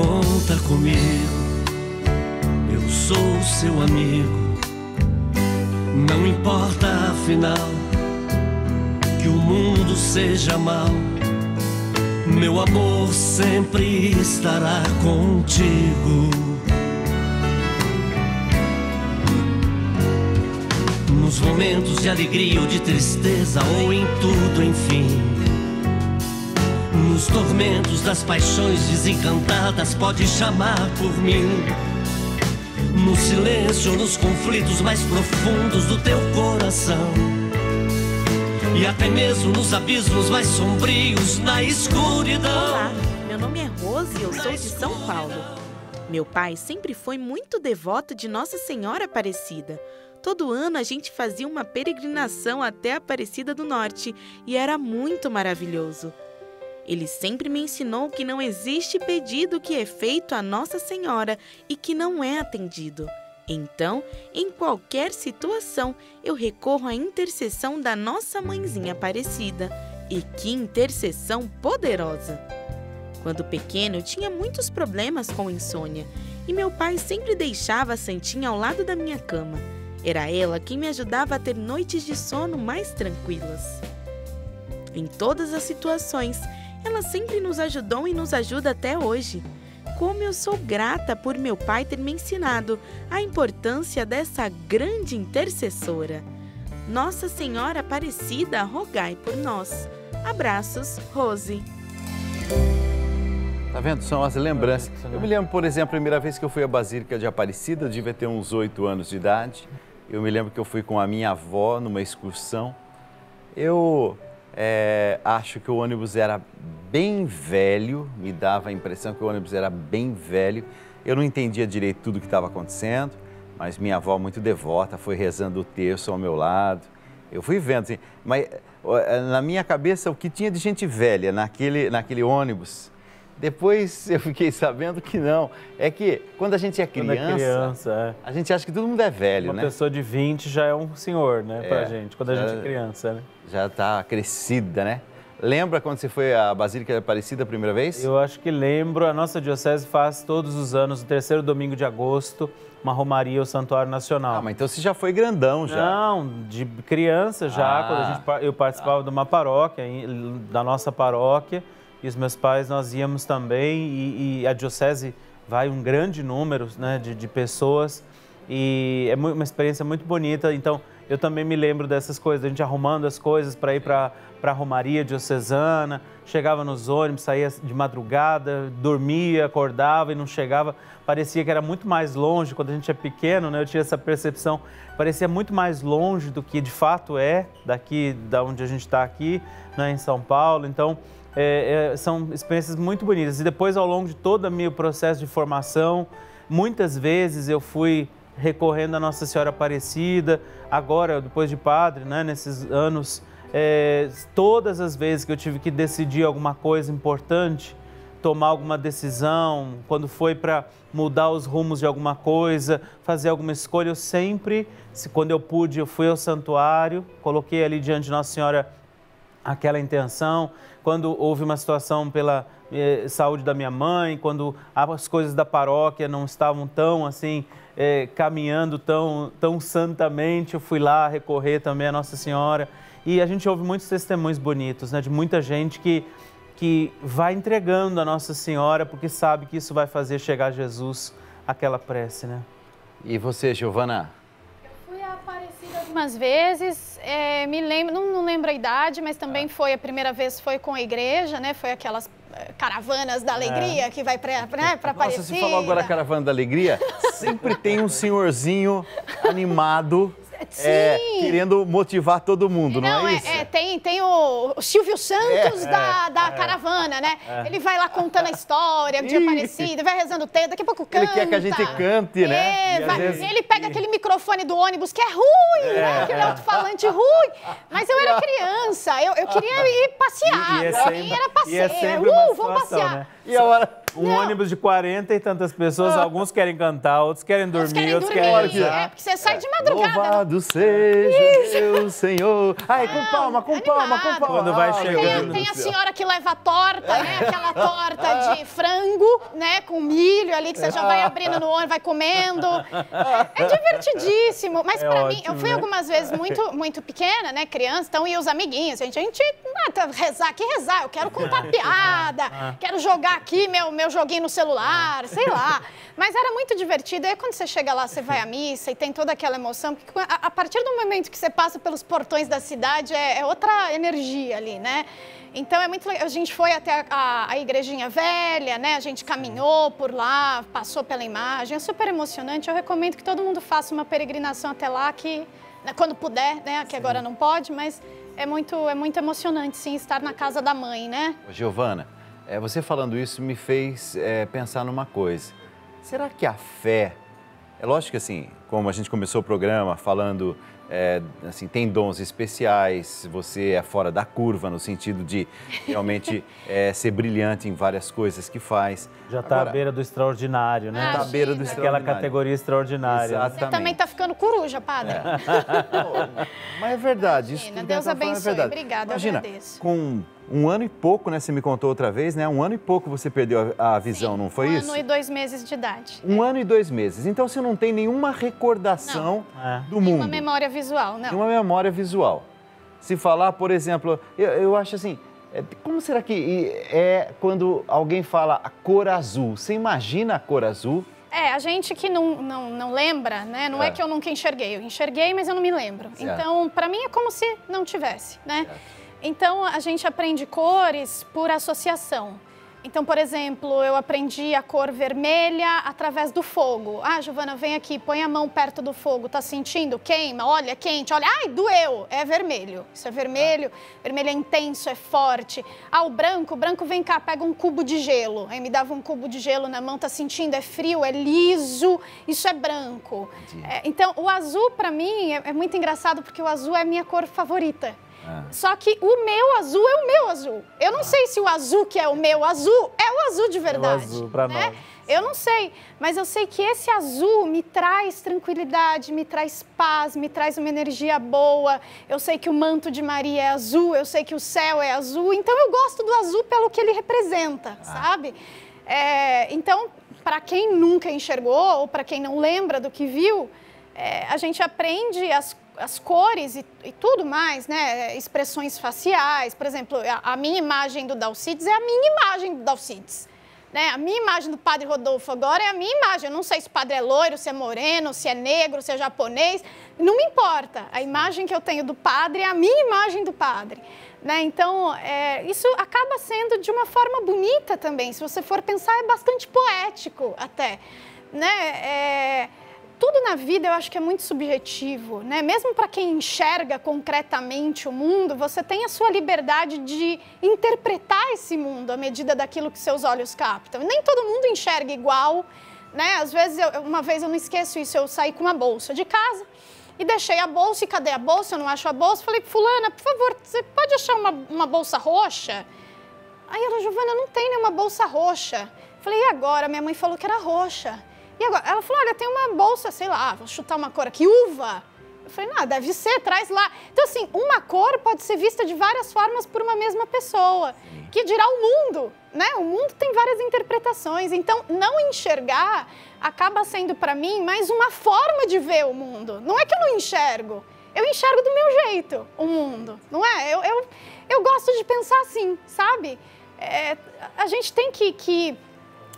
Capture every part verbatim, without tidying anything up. Conta comigo, eu sou seu amigo. Não importa afinal que o mundo seja mau, meu amor sempre estará contigo. Nos momentos de alegria ou de tristeza, ou em tudo, enfim, nos tormentos das paixões desencantadas, pode chamar por mim. No silêncio, nos conflitos mais profundos do teu coração, e até mesmo nos abismos mais sombrios, na escuridão. Olá, meu nome é Rose e eu sou de São Paulo. Meu pai sempre foi muito devoto de Nossa Senhora Aparecida. Todo ano a gente fazia uma peregrinação até a Aparecida do Norte e era muito maravilhoso. Ele sempre me ensinou que não existe pedido que é feito à Nossa Senhora e que não é atendido. Então, em qualquer situação, eu recorro à intercessão da Nossa Mãezinha Aparecida. E que intercessão poderosa! Quando pequeno, eu tinha muitos problemas com insônia e meu pai sempre deixava a santinha ao lado da minha cama. Era ela quem me ajudava a ter noites de sono mais tranquilas. Em todas as situações, ela sempre nos ajudou e nos ajuda até hoje. Como eu sou grata por meu pai ter me ensinado a importância dessa grande intercessora. Nossa Senhora Aparecida, rogai por nós. Abraços, Rose. Tá vendo? São as lembranças. Eu me lembro, por exemplo, a primeira vez que eu fui à Basílica de Aparecida, eu devia ter uns oito anos de idade. Eu me lembro que eu fui com a minha avó numa excursão. Eu... É, acho que o ônibus era bem velho, me dava a impressão que o ônibus era bem velho. Eu não entendia direito tudo o que estava acontecendo, mas minha avó, muito devota, foi rezando o terço ao meu lado. Eu fui vendo, assim, mas na minha cabeça o que tinha de gente velha naquele, naquele ônibus. Depois eu fiquei sabendo que não. É que quando a gente é criança, quando é criança é. a gente acha que todo mundo é velho, uma né? Uma pessoa de vinte já é um senhor, né, é, pra gente, quando a já, gente é criança, né? Já tá crescida, né? Lembra quando você foi à Basílica de Aparecida a primeira vez? Eu acho que lembro. A nossa diocese faz todos os anos, no terceiro domingo de agosto, uma romaria ao Santuário Nacional. Ah, mas então você já foi grandão já? Não, de criança já, ah, quando a gente, eu participava ah. de uma paróquia, da nossa paróquia. E os meus pais, nós íamos também, e, e a diocese vai um grande número, né, de, de pessoas, e é uma experiência muito bonita. Então, eu também me lembro dessas coisas, a gente arrumando as coisas para ir para a Romaria Diocesana, chegava nos ônibus, saía de madrugada, dormia, acordava e não chegava. Parecia que era muito mais longe, quando a gente é pequeno, né, eu tinha essa percepção, parecia muito mais longe do que de fato é, daqui, da onde a gente está aqui, né, em São Paulo. Então... É, é, são experiências muito bonitas. E depois, ao longo de todo o meu processo de formação, muitas vezes eu fui recorrendo à Nossa Senhora Aparecida. Agora, depois de padre, né, nesses anos, é, todas as vezes que eu tive que decidir alguma coisa importante, tomar alguma decisão, quando foi para mudar os rumos de alguma coisa, fazer alguma escolha, eu sempre, se, quando eu pude, eu fui ao santuário, coloquei ali diante de Nossa Senhora aquela intenção. Quando houve uma situação pela eh, saúde da minha mãe, quando as coisas da paróquia não estavam tão assim, eh, caminhando tão, tão santamente, eu fui lá recorrer também à Nossa Senhora. E a gente ouve muitos testemunhos bonitos, né, de muita gente que, que vai entregando a Nossa Senhora, porque sabe que isso vai fazer chegar a Jesus aquela prece, né? E você, Giovana? Algumas vezes, é, me lembro, não, não lembro a idade, mas também ah. foi a primeira vez, foi com a igreja, né? Foi aquelas caravanas da alegria é. que vai para para Aparecida. Você falou agora caravana da alegria, sempre tem um senhorzinho animado. Sim. É, querendo motivar todo mundo, não, não é, é isso? É, tem, tem o, o Silvio Santos é, da, é, da é, caravana, né? É. Ele vai lá contando a história de Aparecida, vai rezando o texto, daqui a pouco canta. Ele quer que a gente cante, é, né? Vai, vezes... Ele pega aquele microfone do ônibus que é ruim, é, né? Aquele alto-falante ruim. Mas eu era criança, eu, eu queria ir passear, e, e é pra mim era passeio. É uh, vamos passear. Né? E a hora... Um não. ônibus de quarenta e tantas pessoas, ah. alguns querem cantar, outros querem dormir, querem outros dormir. querem rezar. É, porque você sai de madrugada. Louvado não... seja o Senhor. Ai, não, com palma, com animado. palma, com palma. Quando vai chegando. Tem, tem a senhora que leva a torta, torta, né? Aquela torta de frango, né? Com milho ali, que você já vai abrindo no ônibus, vai comendo. É divertidíssimo. Mas é pra ótimo, mim, eu fui algumas vezes muito, muito pequena, né? Criança, então ia os amiguinhos. A gente, a gente ah, rezar, que rezar? Eu quero contar piada, quero jogar aqui meu, meu joguinho no celular, sei lá. Mas era muito divertido. Aí quando você chega lá, você vai à missa e tem toda aquela emoção. Porque a, a partir do momento que você passa pelos portões da cidade, é, é outra energia ali, né? Então é muito legal. A gente foi até a, a, a igrejinha velha, né? A gente caminhou por lá, passou pela imagem, é super emocionante. Eu recomendo que todo mundo faça uma peregrinação até lá, que quando puder, né? Que sim, agora não pode, mas é muito, é muito emocionante, sim, estar na casa da mãe, né? Giovana, é, você falando isso me fez é, pensar numa coisa. Será que a fé, é lógico que assim, como a gente começou o programa falando... É, assim, tem dons especiais, você é fora da curva no sentido de realmente é, ser brilhante em várias coisas que faz. Já está à beira do extraordinário, né? Está à beira do extraordinário. Aquela categoria extraordinária. Exatamente. Você também está ficando coruja, padre. É. Mas é verdade. Imagina, isso que Deus abençoe, é obrigada, eu agradeço. Com um ano e pouco, né? Você me contou outra vez, né? Um ano e pouco você perdeu a, a visão, sim, não foi um isso? Um ano e dois meses de idade. Um é. ano e dois meses. Então você não tem nenhuma recordação não. do mundo. Nenhuma memória visual, não. Nenhuma memória visual. Se falar, por exemplo, eu, eu acho assim, como será que é quando alguém fala a cor azul? Você imagina a cor azul? É, a gente que não, não, não lembra, né? Não é. é que eu nunca enxerguei. Eu enxerguei, mas eu não me lembro. Certo. Então, pra mim é como se não tivesse, né? Certo. Então, a gente aprende cores por associação. Então, por exemplo, eu aprendi a cor vermelha através do fogo. Ah, Giovana, vem aqui, põe a mão perto do fogo. Tá sentindo? Queima? Olha, quente. Olha, ai, doeu. É vermelho. Isso é vermelho. Vermelho é intenso, é forte. Ah, o branco? O branco, vem cá, pega um cubo de gelo. Aí me dava um cubo de gelo na mão, tá sentindo? É frio, é liso. Isso é branco. É, então, o azul, pra mim, é, é muito engraçado, porque o azul é a minha cor favorita. Só que o meu azul é o meu azul. Eu não ah. sei se o azul que é o meu azul é o azul de verdade. É o azul pra né? nós. Eu não sei, mas eu sei que esse azul me traz tranquilidade, me traz paz, me traz uma energia boa. Eu sei que o manto de Maria é azul, eu sei que o céu é azul. Então eu gosto do azul pelo que ele representa, ah. sabe? É, então, para quem nunca enxergou ou para quem não lembra do que viu, é, a gente aprende as coisas. As cores e, e tudo mais, né? Expressões faciais, por exemplo, a, a minha imagem do Dalcides é a minha imagem do Dalcides, né? A minha imagem do padre Rodolfo agora é a minha imagem. Eu não sei se o padre é loiro, se é moreno, se é negro, se é japonês, não me importa. A imagem que eu tenho do padre é a minha imagem do padre, né? Então, é, isso acaba sendo de uma forma bonita também. Se você for pensar, é bastante poético até, né? É... Tudo na vida eu acho que é muito subjetivo, né? Mesmo para quem enxerga concretamente o mundo, você tem a sua liberdade de interpretar esse mundo à medida daquilo que seus olhos captam. Nem todo mundo enxerga igual, né? Às vezes, eu, uma vez eu não esqueço isso, eu saí com uma bolsa de casa e deixei a bolsa, e cadê a bolsa? Eu não acho a bolsa. Falei, fulana, por favor, você pode achar uma, uma bolsa roxa? Aí ela, Giovana, não tem nenhuma bolsa roxa. Falei, e agora? Minha mãe falou que era roxa. E agora, ela falou, olha, tem uma bolsa, sei lá, vou chutar uma cor aqui, uva. Eu falei, não, deve ser, traz lá. Então, assim, uma cor pode ser vista de várias formas por uma mesma pessoa, que dirá o mundo, né? O mundo tem várias interpretações. Então, não enxergar acaba sendo, para mim, mais uma forma de ver o mundo. Não é que eu não enxergo, eu enxergo do meu jeito o mundo, não é? Eu, eu, eu gosto de pensar assim, sabe? É, a gente tem que... que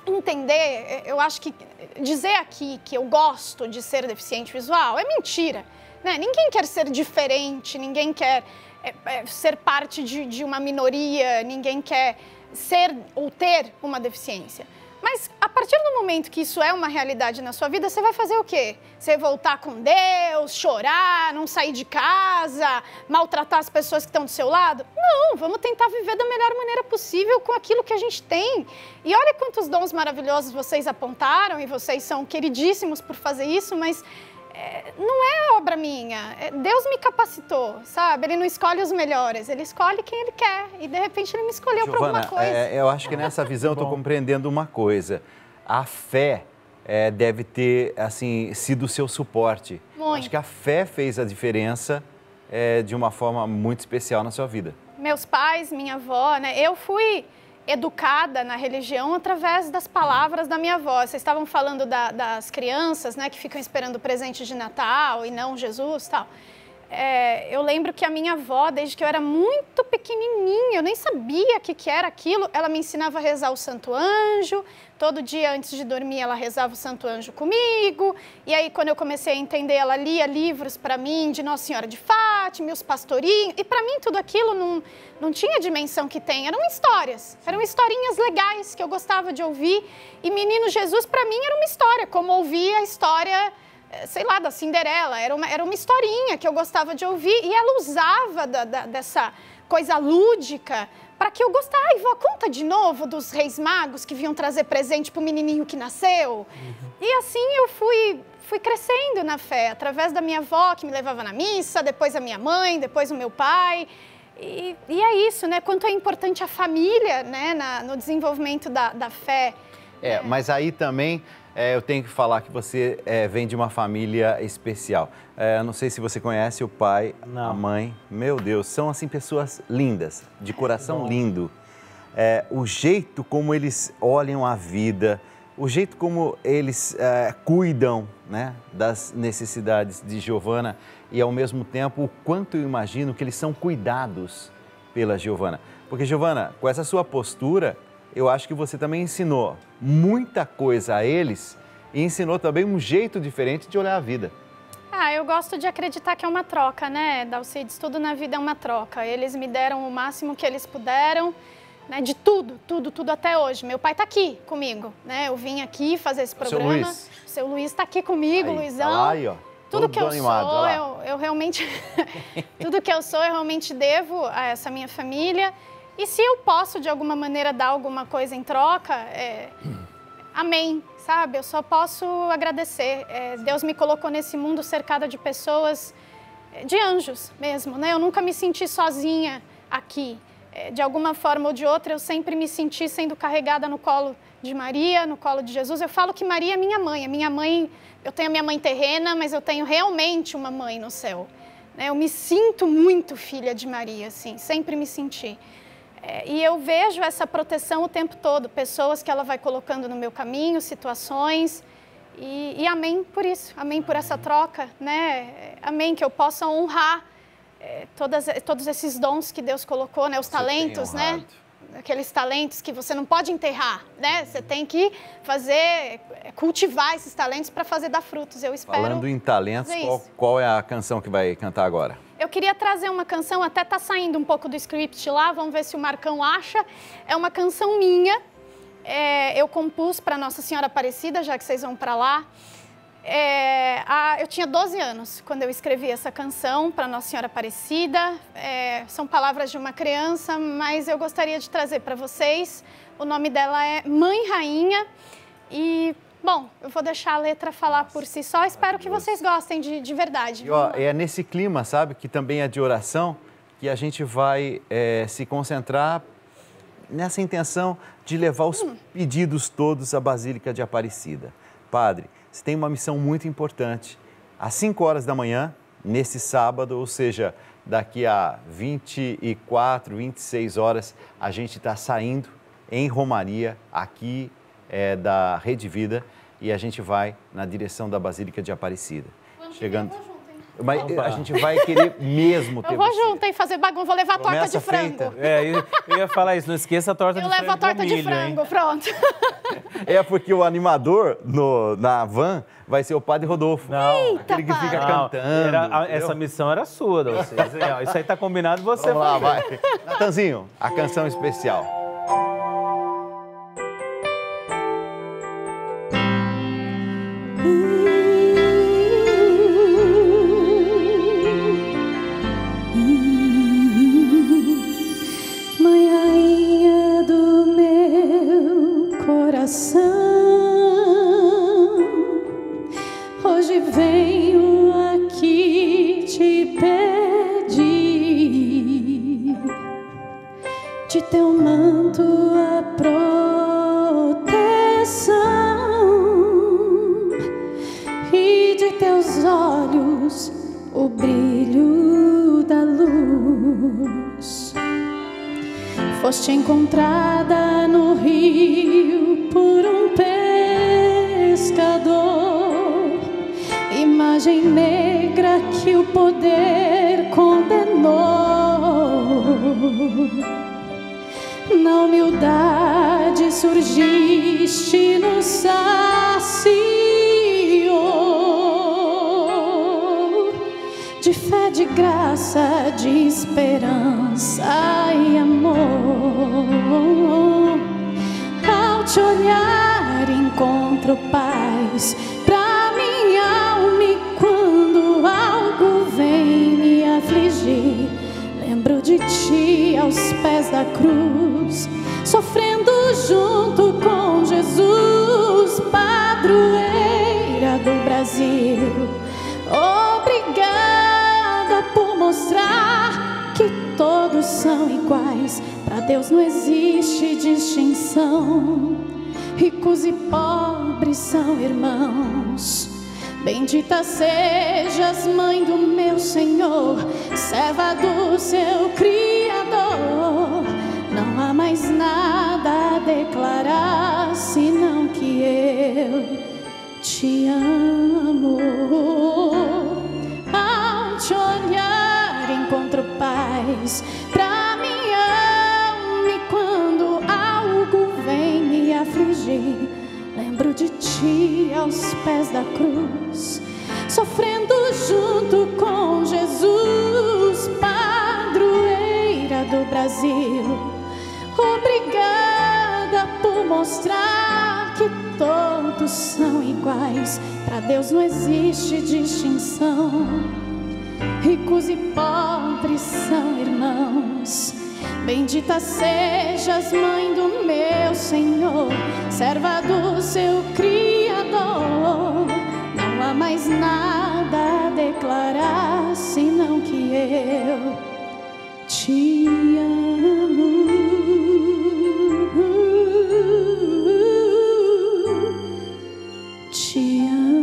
entender, eu acho que dizer aqui que eu gosto de ser deficiente visual é mentira, né? Ninguém quer ser diferente, ninguém quer é, é, ser parte de, de uma minoria, ninguém quer ser ou ter uma deficiência. Mas a partir do momento que isso é uma realidade na sua vida, você vai fazer o quê? Você voltar com Deus, chorar, não sair de casa, maltratar as pessoas que estão do seu lado? Não, vamos tentar viver da melhor maneira possível com aquilo que a gente tem. E olha quantos dons maravilhosos vocês apontaram, e vocês são queridíssimos por fazer isso, mas é, não é obra minha. É, Deus me capacitou, sabe? Ele não escolhe os melhores, ele escolhe quem ele quer. E de repente ele me escolheu para alguma coisa. É, eu acho que nessa visão eu estou compreendendo uma coisa. A fé é, deve ter, assim, sido o seu suporte. Muito. Acho que a fé fez a diferença é, de uma forma muito especial na sua vida. Meus pais, minha avó, né? Eu fui... educada na religião através das palavras da minha avó. Vocês estavam falando da, das crianças, né, que ficam esperando o presente de Natal e não Jesus e tal. É, eu lembro que a minha avó, desde que eu era muito pequenininha, eu nem sabia o que, que era aquilo, ela me ensinava a rezar o Santo Anjo, todo dia antes de dormir ela rezava o Santo Anjo comigo, e aí quando eu comecei a entender, ela lia livros para mim de Nossa Senhora de Fátima, os pastorinhos, e para mim tudo aquilo não, não tinha a dimensão que tem, eram histórias, eram historinhas legais que eu gostava de ouvir, e Menino Jesus para mim era uma história, como ouvia a história... sei lá, da Cinderela, era uma, era uma historinha que eu gostava de ouvir e ela usava da, da, dessa coisa lúdica para que eu gostasse. Ai, vó, conta de novo dos reis magos que vinham trazer presente para o menininho que nasceu. Uhum. E assim eu fui, fui crescendo na fé, através da minha avó que me levava na missa, depois a minha mãe, depois o meu pai. E, e é isso, né? Quanto é importante a família, né? Na, no desenvolvimento da, da fé. É, é, mas aí também... É, eu tenho que falar que você é, vem de uma família especial. É, não sei se você conhece o pai, não. a mãe. Meu Deus, são assim pessoas lindas, de coração lindo. É, o jeito como eles olham a vida, o jeito como eles é, cuidam, né, das necessidades de Giovana e, ao mesmo tempo, o quanto eu imagino que eles são cuidados pela Giovana. Porque, Giovana, com essa sua postura... eu acho que você também ensinou muita coisa a eles e ensinou também um jeito diferente de olhar a vida. Ah, eu gosto de acreditar que é uma troca, né, Dalcides? Tudo na vida é uma troca. Eles me deram o máximo que eles puderam, né, de tudo, tudo, tudo até hoje. Meu pai tá aqui comigo, né? Eu vim aqui fazer esse programa. Seu Luiz. Seu Luiz tá aqui comigo, aí, Luizão. Tá aí, ó. Tudo que eu animado, sou, eu, eu realmente... tudo que eu sou, eu realmente devo a essa minha família. E se eu posso, de alguma maneira, dar alguma coisa em troca, é... amém, sabe? Eu só posso agradecer. É... Deus me colocou nesse mundo cercada de pessoas, de anjos mesmo, né? Eu nunca me senti sozinha aqui. É... De alguma forma ou de outra, eu sempre me senti sendo carregada no colo de Maria, no colo de Jesus. Eu falo que Maria é minha mãe. A minha mãe, eu tenho a minha mãe terrena, mas eu tenho realmente uma mãe no céu. Eu me sinto muito filha de Maria, assim, sempre me senti. É, e eu vejo essa proteção o tempo todo, pessoas que ela vai colocando no meu caminho, situações, e, e amém por isso, amém por essa troca, né? Amém, que eu possa honrar é, todas, todos esses dons que Deus colocou, né? Os talentos, né? Aqueles talentos que você não pode enterrar, né? Você tem que fazer, cultivar esses talentos para fazer dar frutos, eu espero. Falando em talentos, qual, qual é a canção que vai cantar agora? Eu queria trazer uma canção, até tá saindo um pouco do script lá, vamos ver se o Marcão acha. É uma canção minha, é, eu compus para Nossa Senhora Aparecida, já que vocês vão para lá. É, a, eu tinha doze anos quando eu escrevi essa canção para Nossa Senhora Aparecida. É, são palavras de uma criança, mas eu gostaria de trazer para vocês. O nome dela é Mãe Rainha e... bom, eu vou deixar a letra falar por si só, espero que vocês gostem de, de verdade. E, ó, é nesse clima, sabe, que também é de oração, que a gente vai é, se concentrar nessa intenção de levar os hum. pedidos todos à Basílica de Aparecida. Padre, você tem uma missão muito importante. Às cinco horas da manhã, nesse sábado, ou seja, daqui a vinte e quatro, vinte e seis horas, a gente está saindo em Romaria, aqui, É, da Rede Vida, e a gente vai na direção da Basílica de Aparecida. Vamos Chegando... Eu vou junto, hein? Mas a gente vai querer mesmo ter Eu vou você. junto, hein? Fazer bagunça, vou levar a torta Começa de frango. Feita. É, eu, eu ia falar isso, não esqueça a torta eu de frango. Eu levo a torta milho, de frango, hein? Pronto. É porque o animador no, na van vai ser o Padre Rodolfo. Não, Eita, aquele que fica não, cantando. Era, essa missão era sua, vocês. Isso aí tá combinado, você Vamos lá, vai. Natanzinho, a canção especial. Foste encontrada no rio por um pescador, imagem negra que o poder condenou. Na humildade surgiste no saciou de fé, de graça, de esperança e amor. Ao te olhar encontro paz pra minha alma, e quando algo vem me afligir, lembro de ti aos pés da cruz, sofrendo junto com Jesus, padroeira do Brasil. Obrigada por mostrar que todos são iguais, pra Deus não existe distinção, ricos e pobres são irmãos. Bendita sejas, mãe do meu Senhor, serva do seu Criador. Não há mais nada a declarar, senão que eu te amo. Ao te olhar encontro paz pra minha alma, e quando algo vem me afligir, lembro de ti aos pés da cruz, sofrendo junto com Jesus, padroeira do Brasil. Obrigada por mostrar que todos são iguais, pra Deus não existe distinção, ricos e pobres são irmãos. Bendita sejas, mãe do meu Senhor, serva do seu Criador. Não há mais nada a declarar, senão que eu te amo. Te amo.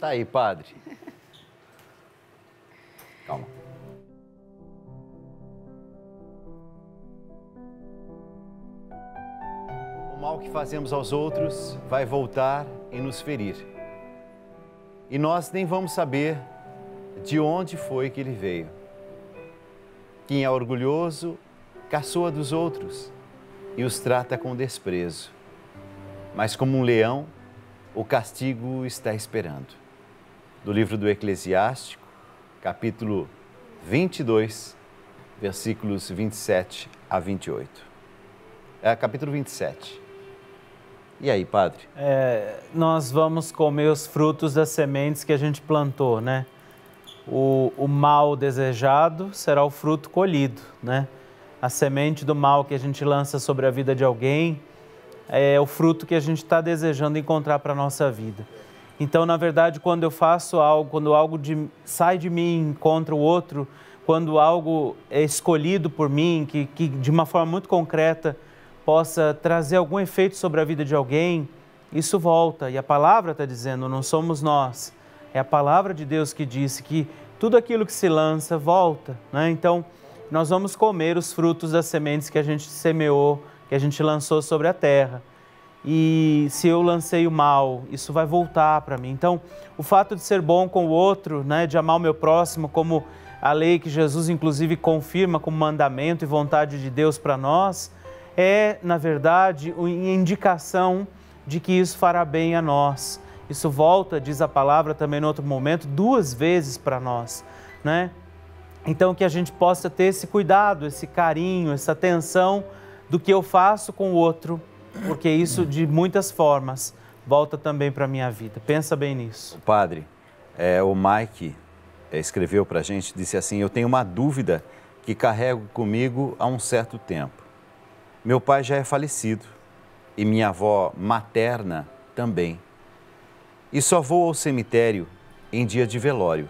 Tá aí, padre. Calma. O mal que fazemos aos outros vai voltar e nos ferir. E nós nem vamos saber de onde foi que ele veio. Quem é orgulhoso caçoa dos outros e os trata com desprezo. Mas como um leão, o castigo está esperando. Do livro do Eclesiástico, capítulo vinte e dois, versículos vinte e sete a vinte e oito. É, capítulo vinte e sete. E aí, padre? É, nós vamos comer os frutos das sementes que a gente plantou, né? O, o mal desejado será o fruto colhido, né? A semente do mal que a gente lança sobre a vida de alguém é o fruto que a gente está desejando encontrar para a nossa vida. Então, na verdade, quando eu faço algo, quando algo de, sai de mim e encontra o outro, quando algo é escolhido por mim, que, que de uma forma muito concreta possa trazer algum efeito sobre a vida de alguém, isso volta. E a palavra está dizendo, não somos nós. É a palavra de Deus que disse que tudo aquilo que se lança volta, né? Então, nós vamos comer os frutos das sementes que a gente semeou, que a gente lançou sobre a terra. E se eu lancei o mal, isso vai voltar para mim. Então, o fato de ser bom com o outro, né, de amar o meu próximo, como a lei que Jesus, inclusive, confirma como mandamento e vontade de Deus para nós, é, na verdade, uma indicação de que isso fará bem a nós. Isso volta, diz a palavra também, em outro momento, duas vezes para nós, né? Então, que a gente possa ter esse cuidado, esse carinho, essa atenção do que eu faço com o outro, porque isso, de muitas formas, volta também para a minha vida. Pensa bem nisso. O padre, é, o Mike é, escreveu para a gente, disse assim, eu tenho uma dúvida que carrego comigo há um certo tempo. Meu pai já é falecido e minha avó materna também. e só vou ao cemitério em dia de velório,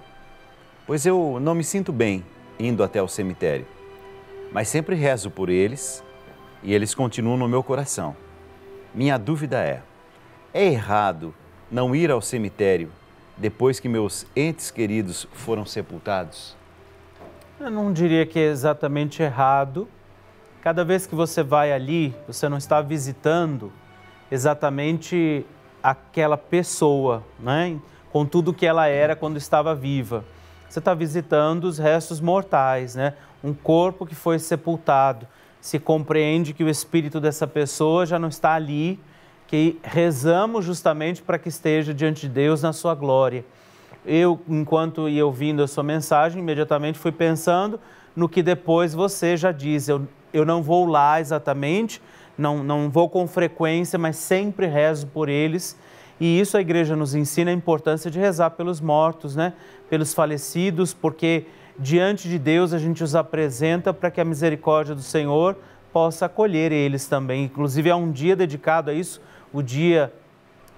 pois eu não me sinto bem indo até o cemitério, mas sempre rezo por eles e eles continuam no meu coração. Minha dúvida é, é errado não ir ao cemitério depois que meus entes queridos foram sepultados? Eu não diria que é exatamente errado. Cada vez que você vai ali, você não está visitando exatamente aquela pessoa, né? Com tudo que ela era quando estava viva. Você está visitando os restos mortais, né? Um corpo que foi sepultado. Se compreende que o espírito dessa pessoa já não está ali, que rezamos justamente para que esteja diante de Deus na sua glória. Eu, enquanto ia ouvindo a sua mensagem, imediatamente fui pensando no que depois você já diz. Eu, eu não vou lá exatamente, não, não vou com frequência, mas sempre rezo por eles. E isso a igreja nos ensina a importância de rezar pelos mortos, né? Pelos falecidos, porque diante de Deus a gente os apresenta para que a misericórdia do Senhor possa acolher eles também. Inclusive, há um dia dedicado a isso, o dia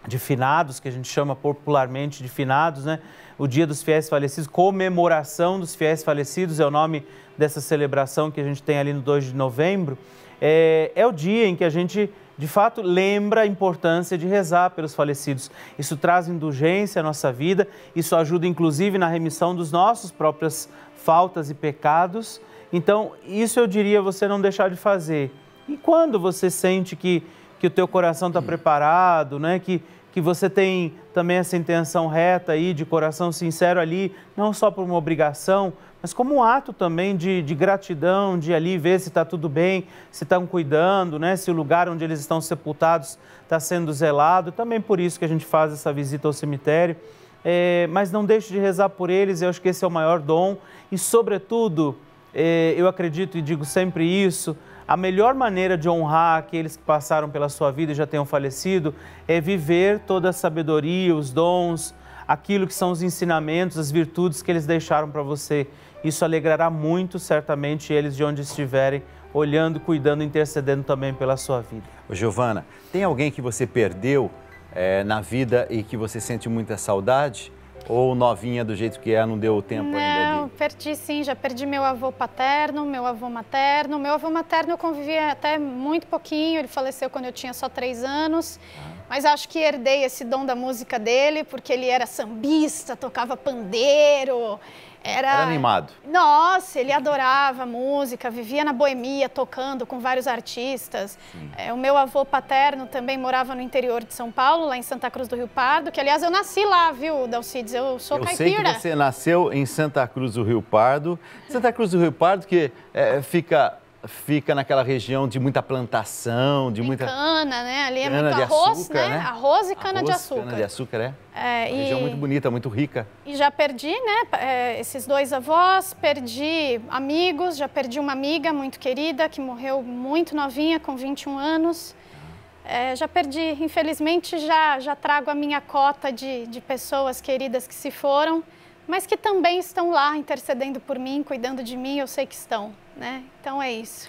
de finados, que a gente chama popularmente de finados, né? O dia dos fiéis falecidos, comemoração dos fiéis falecidos, é o nome dessa celebração que a gente tem ali no dois de novembro. É, é o dia em que a gente, de fato, lembra a importância de rezar pelos falecidos. Isso traz indulgência à nossa vida, isso ajuda, inclusive, na remissão dos nossos próprias faltas e pecados. Então, isso eu diria você não deixar de fazer. E quando você sente que que o teu coração está preparado, né? que, que você tem também essa intenção reta aí, de coração sincero ali, não só por uma obrigação, mas como um ato também de, de gratidão, de ali ver se está tudo bem, se estão cuidando, né? Se o lugar onde eles estão sepultados está sendo zelado. Também por isso que a gente faz essa visita ao cemitério. É, mas não deixe de rezar por eles, eu acho que esse é o maior dom. E, sobretudo, é, eu acredito e digo sempre isso, a melhor maneira de honrar aqueles que passaram pela sua vida e já tenham falecido é viver toda a sabedoria, os dons, aquilo que são os ensinamentos, as virtudes que eles deixaram para você. Isso alegrará muito, certamente, eles de onde estiverem, olhando, cuidando, intercedendo também pela sua vida. Ô, Giovana, tem alguém que você perdeu é, na vida e que você sente muita saudade? Ou novinha do jeito que é, não deu tempo não, ainda? Não, perdi sim, já perdi meu avô paterno, meu avô materno. Meu avô materno eu convivia até muito pouquinho, ele faleceu quando eu tinha só três anos. Ah. Mas acho que herdei esse dom da música dele, porque ele era sambista, tocava pandeiro. Era... era animado. Nossa, ele adorava música, vivia na boemia, tocando com vários artistas. É, o meu avô paterno também morava no interior de São Paulo, lá em Santa Cruz do Rio Pardo, que aliás eu nasci lá, viu, Dalcides? Eu sou eu caipira. Eu sei que você nasceu em Santa Cruz do Rio Pardo. Santa Cruz do Rio Pardo que é, fica... fica naquela região de muita plantação, de tem muita... cana, né? Ali é cana muito arroz, açúcar, né? né? Arroz e cana-de-açúcar. Cana de açúcar, é? é Uma e... região muito bonita, muito rica. E já perdi, né? É, esses dois avós, perdi amigos, já perdi uma amiga muito querida, que morreu muito novinha, com vinte e um anos. É, já perdi, infelizmente, já, já trago a minha cota de, de pessoas queridas que se foram, mas que também estão lá intercedendo por mim, cuidando de mim, eu sei que estão, né? Então é isso.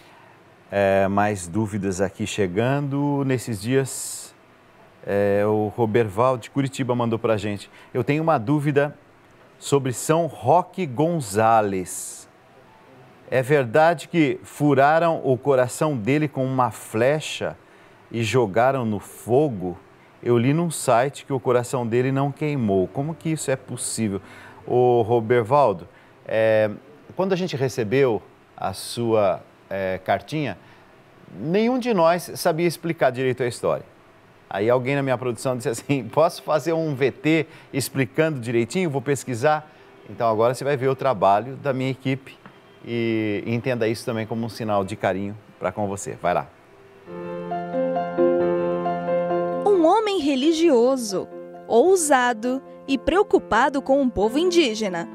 É, mais dúvidas aqui chegando. Nesses dias, é, o Roberval de Curitiba mandou pra gente. Eu tenho uma dúvida sobre São Roque Gonzales. É verdade que furaram o coração dele com uma flecha e jogaram no fogo? Eu li num site que o coração dele não queimou. Como que isso é possível? Ô, Robervaldo, é, quando a gente recebeu a sua é, cartinha, nenhum de nós sabia explicar direito a história. Aí alguém na minha produção disse assim, posso fazer um V T explicando direitinho? Vou pesquisar. Então agora você vai ver o trabalho da minha equipe e entenda isso também como um sinal de carinho para com você. Vai lá. Um homem religioso, ousado, e preocupado com o povo indígena.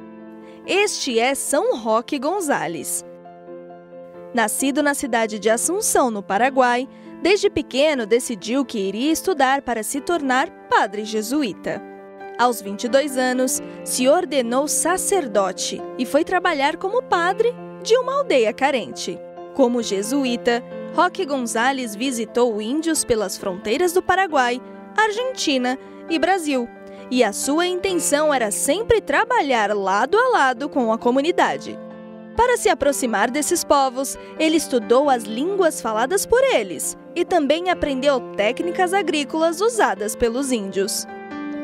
Este é São Roque Gonzales. Nascido na cidade de Assunção, no Paraguai, desde pequeno decidiu que iria estudar para se tornar padre jesuíta. Aos vinte e dois anos, se ordenou sacerdote e foi trabalhar como padre de uma aldeia carente. Como jesuíta, Roque Gonzales visitou índios pelas fronteiras do Paraguai, Argentina e Brasil, e a sua intenção era sempre trabalhar lado a lado com a comunidade. Para se aproximar desses povos, ele estudou as línguas faladas por eles e também aprendeu técnicas agrícolas usadas pelos índios.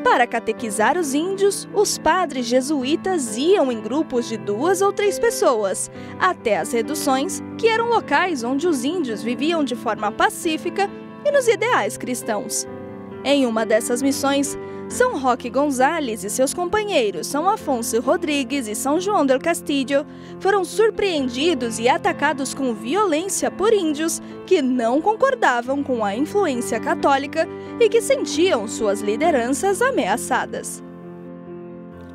Para catequizar os índios, os padres jesuítas iam em grupos de duas ou três pessoas, até as reduções, que eram locais onde os índios viviam de forma pacífica e nos ideais cristãos. Em uma dessas missões, São Roque Gonzales e seus companheiros São Afonso Rodrigues e São João del Castillo foram surpreendidos e atacados com violência por índios que não concordavam com a influência católica e que sentiam suas lideranças ameaçadas.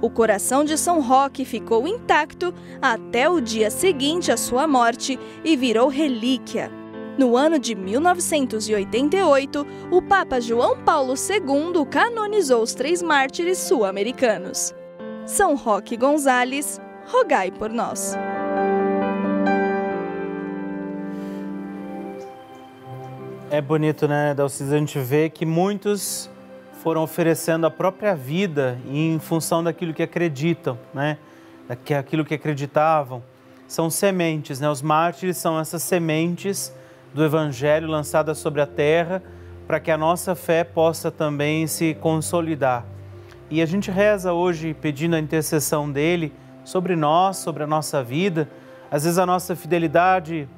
O coração de São Roque ficou intacto até o dia seguinte à sua morte e virou relíquia. No ano de mil novecentos e oitenta e oito, o Papa João Paulo segundo canonizou os três mártires sul-americanos. São Roque Gonzales, rogai por nós. É bonito, né, Dalcides? A gente vê que muitos foram oferecendo a própria vida em função daquilo que acreditam, né? Daquilo que acreditavam. São sementes, né? Os mártires são essas sementes do Evangelho lançada sobre a terra, para que a nossa fé possa também se consolidar. E a gente reza hoje pedindo a intercessão dele sobre nós, sobre a nossa vida. Às vezes a nossa fidelidade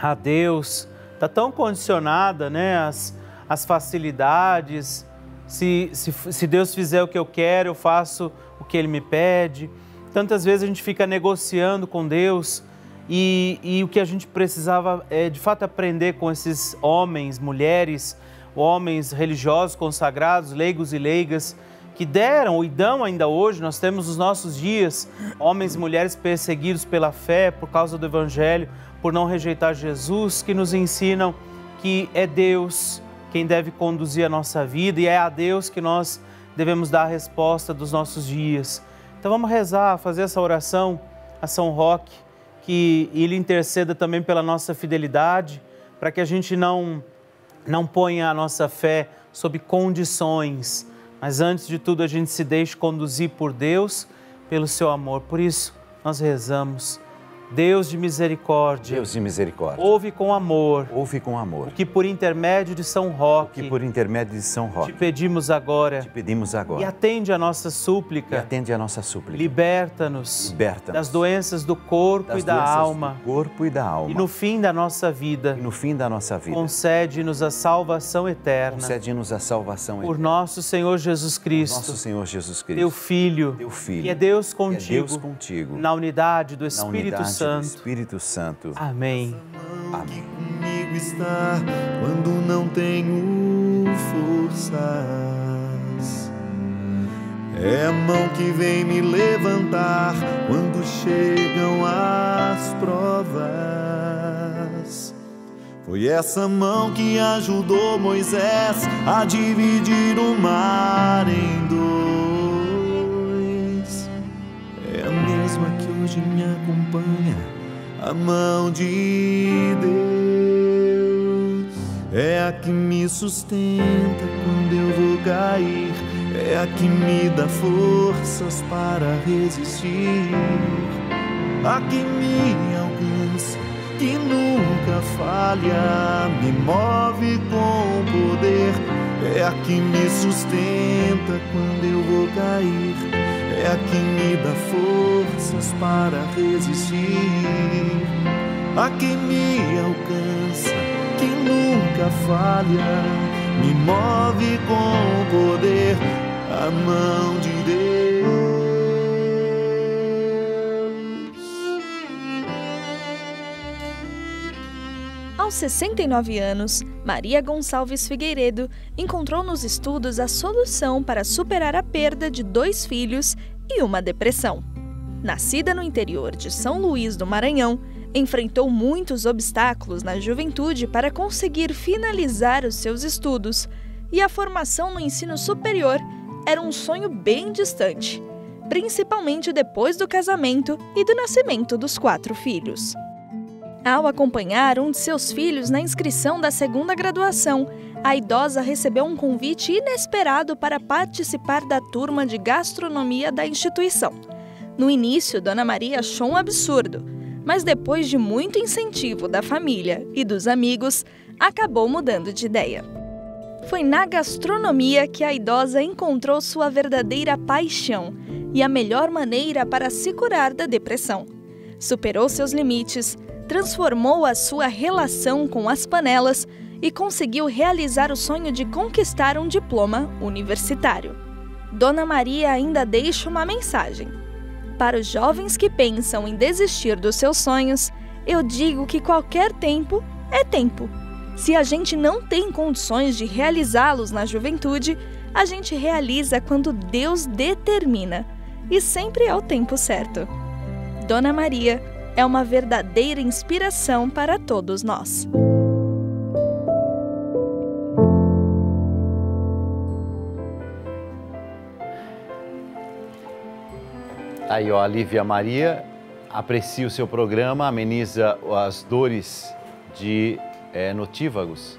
a Deus está tão condicionada, né, às, às facilidades. Se, se, se Deus fizer o que eu quero, eu faço o que Ele me pede. Tantas vezes a gente fica negociando com Deus. E, e o que a gente precisava é, de fato, aprender com esses homens, mulheres, homens religiosos, consagrados, leigos e leigas, que deram e dão ainda hoje. Nós temos nos nossos dias homens e mulheres perseguidos pela fé, por causa do Evangelho, por não rejeitar Jesus, que nos ensinam que é Deus quem deve conduzir a nossa vida e é a Deus que nós devemos dar a resposta dos nossos dias. Então vamos rezar, fazer essa oração a São Roque, que Ele interceda também pela nossa fidelidade, para que a gente não, não ponha a nossa fé sob condições, mas antes de tudo a gente se deixe conduzir por Deus, pelo seu amor. Por isso nós rezamos. Deus de misericórdia, Deus de misericórdia, ouve com amor, ouve com amor, o que por intermédio de São Roque, o que por intermédio de São Roque, te pedimos agora, te pedimos agora, e atende a nossa súplica, e atende a nossa súplica, liberta-nos, liberta-nos das doenças do corpo das e da alma, do corpo e da alma, e no fim da nossa vida, e no fim da nossa vida, concede-nos a salvação eterna, concede-nos a salvação eterna, por nosso Senhor Jesus Cristo, nosso Senhor Jesus Cristo, teu Filho, teu Filho, que é Deus contigo, que é Deus contigo, na unidade do Espírito Santo. Santo. Espírito Santo. Amém. Amém. Que comigo está quando não tenho forças. É a mão que vem me levantar quando chegam as provas. Foi essa mão que ajudou Moisés a dividir o mar em dois. É a mesma que hoje me acompanha, a mão de Deus. É a que me sustenta quando eu vou cair, é a que me dá forças para resistir, a que me alcança, que nunca falha, me move com poder. É a que me sustenta quando eu vou cair, é a que me dá forças para resistir, a que me alcança, que nunca falha, me move com poder, a mão de Deus. Aos sessenta e nove anos, Maria Gonçalves Figueiredo encontrou nos estudos a solução para superar a perda de dois filhos e uma depressão. Nascida no interior de São Luís do Maranhão, enfrentou muitos obstáculos na juventude para conseguir finalizar os seus estudos, e a formação no ensino superior era um sonho bem distante, principalmente depois do casamento e do nascimento dos quatro filhos. Ao acompanhar um de seus filhos na inscrição da segunda graduação, a idosa recebeu um convite inesperado para participar da turma de gastronomia da instituição. No início, Dona Maria achou um absurdo, mas depois de muito incentivo da família e dos amigos, acabou mudando de ideia. Foi na gastronomia que a idosa encontrou sua verdadeira paixão e a melhor maneira para se curar da depressão. Superou seus limites, transformou a sua relação com as panelas e conseguiu realizar o sonho de conquistar um diploma universitário. Dona Maria ainda deixa uma mensagem. Para os jovens que pensam em desistir dos seus sonhos, eu digo que qualquer tempo é tempo. Se a gente não tem condições de realizá-los na juventude, a gente realiza quando Deus determina, e sempre é o tempo certo. Dona Maria é uma verdadeira inspiração para todos nós. Aí, ó, a Lívia Maria aprecia o seu programa, ameniza as dores de é, notívagos,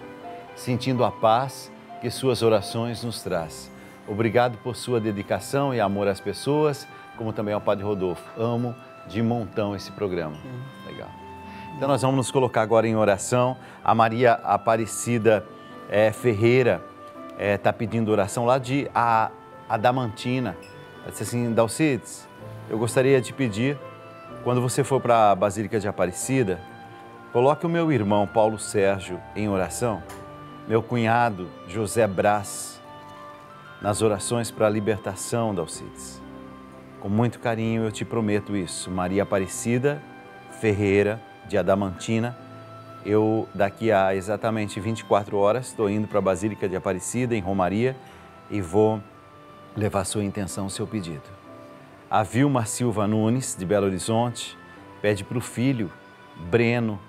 sentindo a paz que suas orações nos traz. Obrigado por sua dedicação e amor às pessoas, como também ao Padre Rodolfo. Amo de montão esse programa. Hum. Legal. Então nós vamos nos colocar agora em oração. A Maria Aparecida é, Ferreira está é, pedindo oração lá de a, Adamantina. Ela disse assim: Dalcides, eu gostaria de pedir, quando você for para a Basílica de Aparecida, coloque o meu irmão Paulo Sérgio em oração, meu cunhado José Brás, nas orações para a libertação, Dalcides. Com muito carinho eu te prometo isso. Maria Aparecida Ferreira, de Adamantina. Eu, daqui a exatamente vinte e quatro horas, estou indo para a Basílica de Aparecida, em Romaria, e vou levar sua intenção, seu pedido. A Vilma Silva Nunes, de Belo Horizonte, pede para o filho, Breno,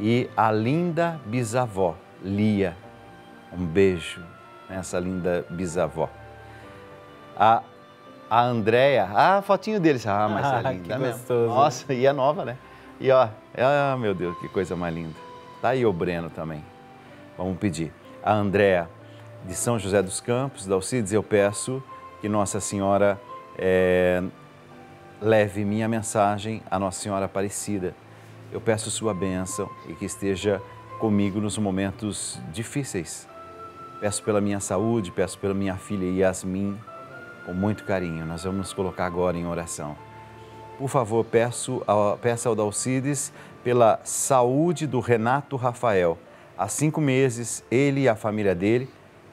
e a linda bisavó, Lia. Um beijo nessa linda bisavó. A A Andréia, ah, a fotinho deles, ah, mas ah, é linda que mesmo. Gostoso. Nossa, e é nova, né? E ó, ah, meu Deus, que coisa mais linda. Tá aí o Breno também. Vamos pedir. A Andréia, de São José dos Campos, Dalcides, eu peço que Nossa Senhora é, leve minha mensagem a Nossa Senhora Aparecida. Eu peço sua bênção e que esteja comigo nos momentos difíceis. Peço pela minha saúde, peço pela minha filha Yasmin. Com muito carinho, nós vamos nos colocar agora em oração. Por favor, peço ao, peço ao Dalcides pela saúde do Renato Rafael. Há cinco meses, ele e a família dele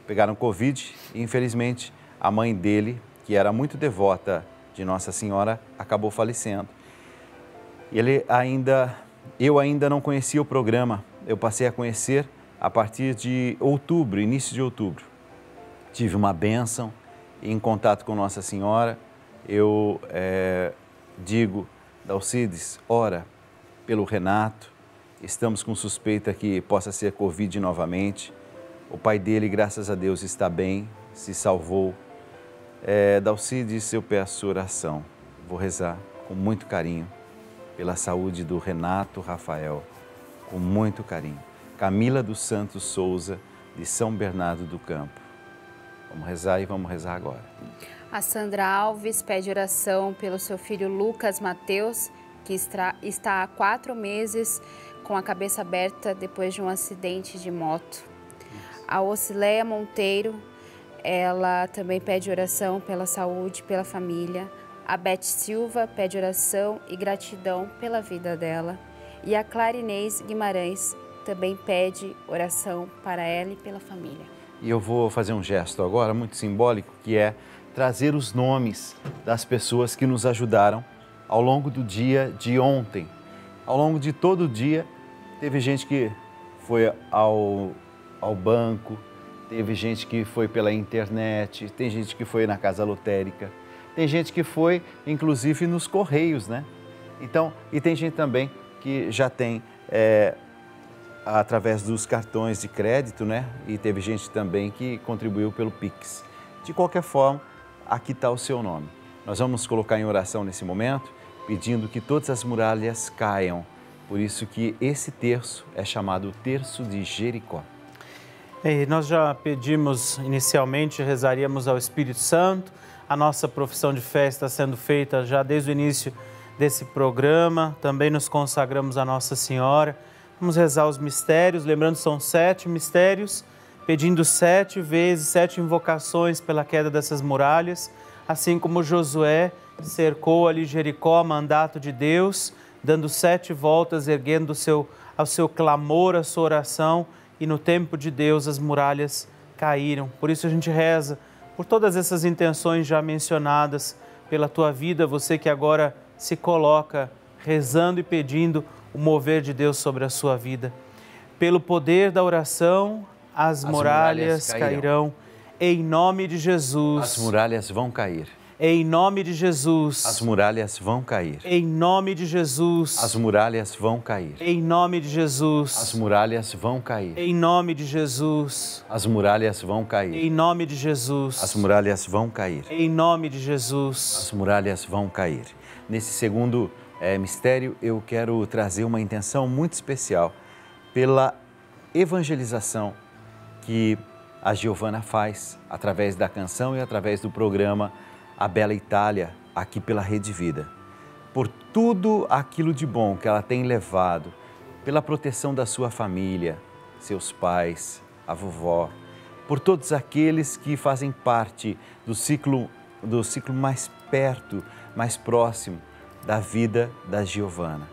pegaram Covid e, infelizmente, a mãe dele, que era muito devota de Nossa Senhora, acabou falecendo. Ele ainda, eu ainda não conhecia o programa, eu passei a conhecer a partir de outubro, início de outubro. Tive uma bênção. Em contato com Nossa Senhora, eu é, digo, Dalcides, ora pelo Renato, estamos com suspeita que possa ser Covid novamente, o pai dele, graças a Deus, está bem, se salvou. É, Dalcides, eu peço oração, vou rezar com muito carinho pela saúde do Renato Rafael, com muito carinho. Camila dos Santos Souza, de São Bernardo do Campo. Vamos rezar e vamos rezar agora. A Sandra Alves pede oração pelo seu filho Lucas Mateus, que está há quatro meses com a cabeça aberta depois de um acidente de moto. A Ocileia Monteiro, ela também pede oração pela saúde, pela família. A Beth Silva pede oração e gratidão pela vida dela. E a Clarinês Guimarães também pede oração para ela e pela família. E eu vou fazer um gesto agora muito simbólico, que é trazer os nomes das pessoas que nos ajudaram ao longo do dia de ontem. Ao longo de todo o dia, teve gente que foi ao, ao banco, teve gente que foi pela internet, tem gente que foi na casa lotérica, tem gente que foi, inclusive, nos correios, né? Então, e tem gente também que já tem... É, através dos cartões de crédito, né? E teve gente também que contribuiu pelo Pix. De qualquer forma, aqui está o seu nome. Nós vamos colocar em oração nesse momento, pedindo que todas as muralhas caiam, Por isso que esse terço é chamado Terço de Jericó. E nós já pedimos inicialmente, rezaríamos ao Espírito Santo. A nossa profissão de fé está sendo feita já desde o início desse programa. Também nos consagramos a Nossa Senhora. Vamos rezar os mistérios, lembrando que são sete mistérios, pedindo sete vezes, sete invocações pela queda dessas muralhas, assim como Josué cercou ali Jericó, mandato de Deus, dando sete voltas, erguendo o seu, ao seu clamor, a sua oração, e no tempo de Deus as muralhas caíram. Por isso a gente reza por todas essas intenções já mencionadas, pela tua vida, você que agora se coloca rezando e pedindo o mover de Deus sobre a sua vida. Pelo poder da oração, as, as muralhas, muralhas cairão. Em nome de Jesus. As muralhas vão cair. Em nome de Jesus. As muralhas vão cair. Em nome de Jesus. As muralhas vão cair. Em nome de Jesus. As muralhas vão cair. Em nome de Jesus. As muralhas vão cair. Em nome de Jesus. As muralhas vão cair. Em nome de Jesus. As muralhas vão cair. Nesse segundo é, mistério, eu quero trazer uma intenção muito especial pela evangelização que a Giovana faz através da canção e através do programa A Bela Itália, aqui pela Rede Vida, por tudo aquilo de bom que ela tem levado, pela proteção da sua família, seus pais, a vovó, por todos aqueles que fazem parte do ciclo, do ciclo mais perto, mais próximo da vida da Giovana,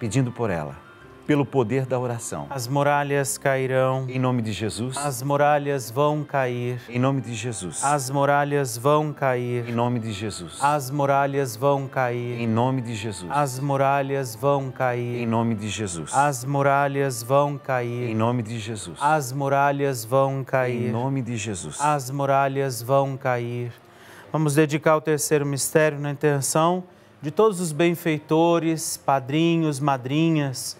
pedindo por ela. Pelo poder da oração. As muralhas cairão. Em nome de Jesus. As muralhas vão cair. Em nome de Jesus. As muralhas vão cair. Em nome de Jesus. As muralhas vão cair. Em nome de Jesus. As muralhas vão cair. Em nome de Jesus. As muralhas vão cair. Em nome de Jesus. As muralhas vão cair. Em nome de Jesus. As muralhas vão cair. Vamos dedicar o terceiro mistério na intenção de todos os benfeitores, padrinhos, madrinhas.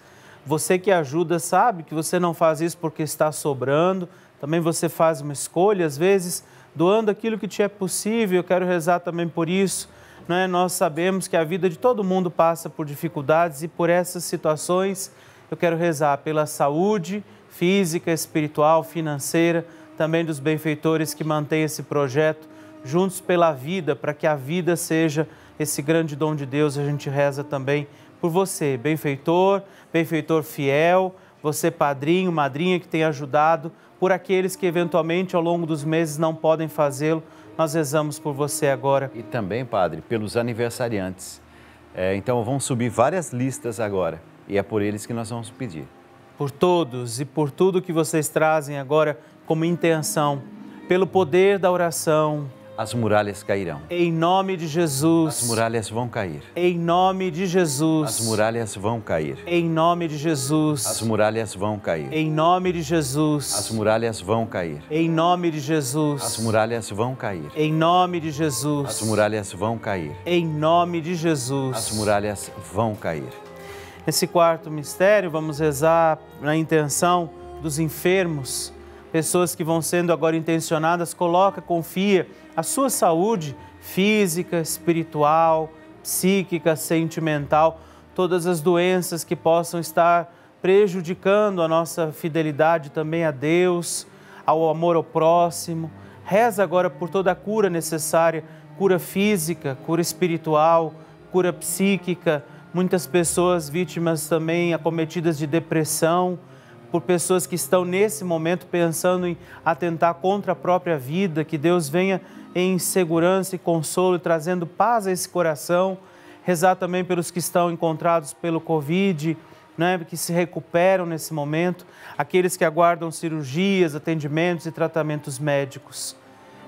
Você que ajuda sabe que você não faz isso porque está sobrando. Também você faz uma escolha, às vezes, doando aquilo que te é possível. Eu quero rezar também por isso, né? Nós sabemos que a vida de todo mundo passa por dificuldades e por essas situações eu quero rezar pela saúde física, espiritual, financeira, também dos benfeitores que mantêm esse projeto juntos pela vida, para que a vida seja esse grande dom de Deus. A gente reza também por você, benfeitor, benfeitor fiel, você padrinho, madrinha que tem ajudado, por aqueles que eventualmente ao longo dos meses não podem fazê-lo, nós rezamos por você agora. E também, padre, pelos aniversariantes. É, então vão subir várias listas agora e é por eles que nós vamos pedir. Por todos e por tudo que vocês trazem agora como intenção, pelo poder da oração. As muralhas cairão. Em nome de Jesus. As muralhas vão cair. Em nome de Jesus. As muralhas vão cair. Em nome de Jesus. As muralhas vão cair. Em nome de Jesus. As muralhas vão cair. Em nome de Jesus. As muralhas vão cair. Em nome de Jesus. As muralhas vão cair. Em nome de Jesus. As muralhas vão cair. Nesse quarto mistério, vamos rezar na intenção dos enfermos, pessoas que vão sendo agora intencionadas. Coloca, confia a sua saúde física, espiritual, psíquica, sentimental, todas as doenças que possam estar prejudicando a nossa fidelidade também a Deus, ao amor ao próximo. Reza agora por toda a cura necessária, cura física, cura espiritual, cura psíquica, muitas pessoas vítimas também acometidas de depressão, por pessoas que estão nesse momento pensando em atentar contra a própria vida, que Deus venha em segurança e consolo, trazendo paz a esse coração. Rezar também pelos que estão encontrados pelo Covid, né, que se recuperam nesse momento, aqueles que aguardam cirurgias, atendimentos e tratamentos médicos.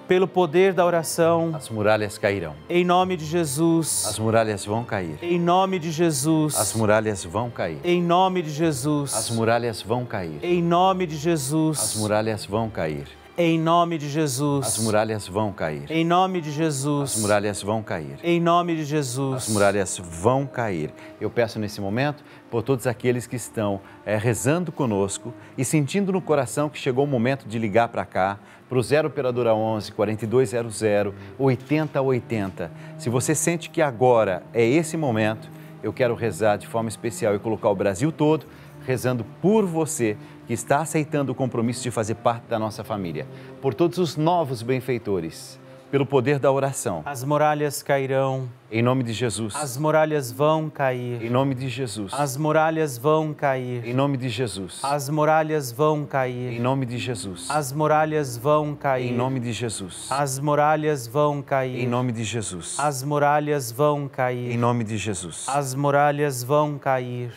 Pelo poder da oração. As muralhas cairão. Em nome de Jesus. As muralhas vão cair. Em nome de Jesus. As muralhas vão cair. Em nome de Jesus. As muralhas vão cair. Em nome de Jesus. As muralhas vão cair. Em nome de Jesus. As muralhas vão cair. Em nome de Jesus. As muralhas vão cair. Em nome de Jesus. As muralhas vão cair. Eu peço nesse momento por todos aqueles que estão é, rezando conosco e sentindo no coração que chegou o momento de ligar para cá, para o zero operadora onze, quarenta e dois zero zero, oitenta oitenta. Se você sente que agora é esse momento, eu quero rezar de forma especial e colocar o Brasil todo rezando por você que está aceitando o compromisso de fazer parte da nossa família, por todos os novos benfeitores, pelo poder da oração. As muralhas cairão. Em nome de Jesus. As muralhas vão cair. Em nome de Jesus. As muralhas vão cair. Em nome de Jesus. As muralhas vão cair. Em nome de Jesus. As muralhas vão cair. Em nome de Jesus. As muralhas vão cair. Em nome de Jesus. As muralhas vão cair. Em nome de Jesus. As muralhas vão cair.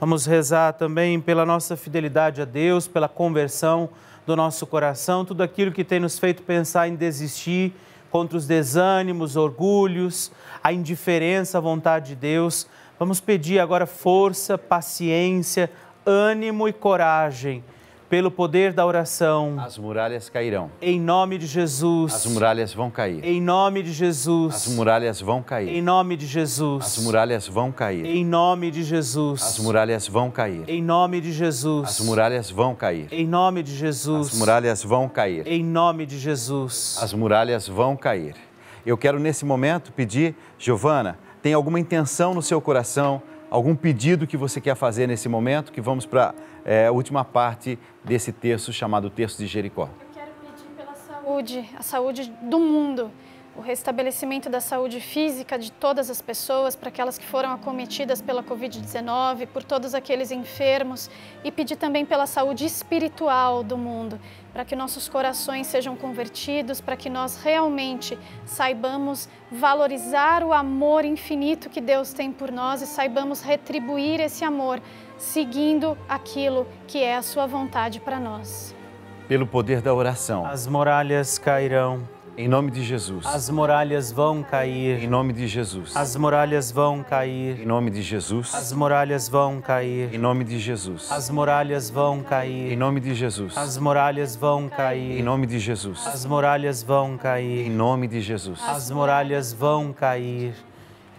Vamos rezar também pela nossa fidelidade a Deus, pela conversão do nosso coração, tudo aquilo que tem nos feito pensar em desistir contra os desânimos, orgulhos, a indiferença à vontade de Deus. Vamos pedir agora força, paciência, ânimo e coragem. Pelo poder da oração, as muralhas cairão. Em nome de Jesus, as muralhas vão cair. Em nome de Jesus, as muralhas vão cair. Em nome de Jesus, as muralhas vão cair. Em nome de Jesus, as muralhas vão cair. Em nome de Jesus, as muralhas vão cair. Em nome de Jesus, as muralhas vão cair. Em nome de Jesus, as muralhas vão cair. Eu quero nesse momento pedir, Giovana, tem alguma intenção no seu coração? Algum pedido que você quer fazer nesse momento, que vamos para é, a última parte desse texto chamado Terço de Jericó. Eu quero pedir pela saúde, a saúde do mundo, o restabelecimento da saúde física de todas as pessoas, para aquelas que foram acometidas pela Covid dezenove, por todos aqueles enfermos, e pedir também pela saúde espiritual do mundo, para que nossos corações sejam convertidos, para que nós realmente saibamos valorizar o amor infinito que Deus tem por nós e saibamos retribuir esse amor, seguindo aquilo que é a sua vontade para nós. Pelo poder da oração, as muralhas cairão. Em nome de Jesus. As muralhas vão cair. Em nome de Jesus. As muralhas vão cair. Em nome de Jesus. As muralhas vão cair. Em nome de Jesus. As muralhas vão cair. Em nome de Jesus. As muralhas vão cair. Em nome de Jesus. As muralhas vão cair. Em nome de Jesus. As muralhas vão cair.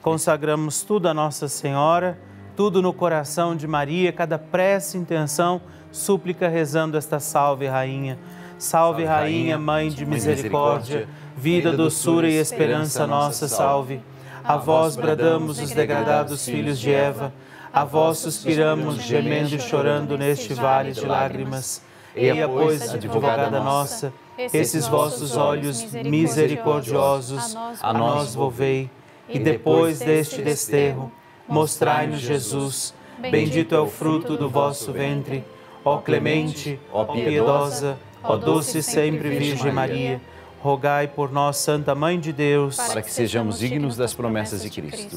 Consagramos tudo a Nossa Senhora, tudo no coração de Maria, cada prece, intenção, súplica, rezando esta Salve Rainha. Salve, salve, Rainha, Mãe de Misericórdia, vida, doçura e esperança nossa, salve. A vós bradamos os degradados filhos de Eva, a vós suspiramos, gemendo e chorando neste vale de lágrimas. Eia, pois, advogada nossa, esses vossos olhos misericordiosos a nós volvei, e depois deste desterro, mostrai-nos Jesus, bendito é o fruto do vosso ventre. Ó clemente, ó piedosa, ó doce sempre Virgem Maria, rogai por nós, Santa Mãe de Deus, para que sejamos dignos das promessas de Cristo.